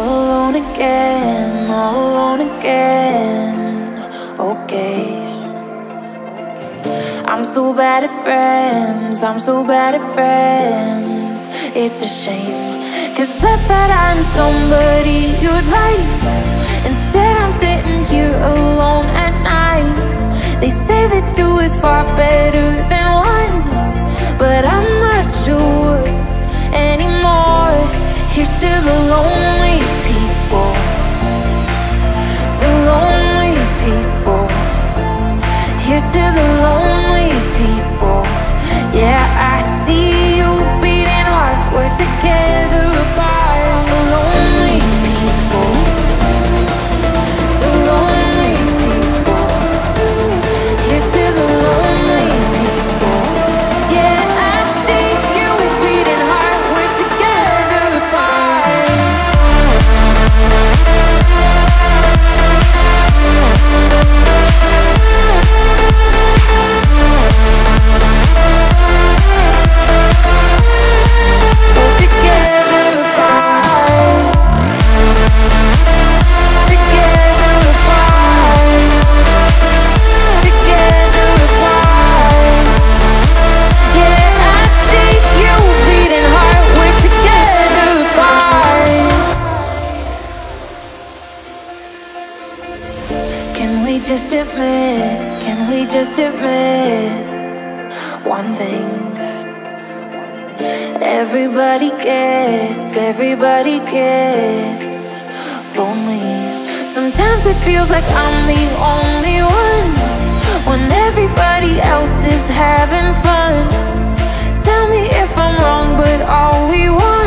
All alone again, all alone again. Okay, I'm so bad at friends, I'm so bad at friends. It's a shame, 'cause I thought I'm somebody you'd like. Instead I'm sitting here alone at night. They say that two is far better than one, but I'm not sure anymore. You're still the lonely people, the lonely people. You're still the lonely people. Yeah, I see you beating hard. We're together apart. The lonely people, the lonely people. You're still the lonely people. Yeah, I see you beating hard. We're together apart. Just admit one thing. Everybody gets lonely. Sometimes it feels like I'm the only one when everybody else is having fun. Tell me if I'm wrong, but all we want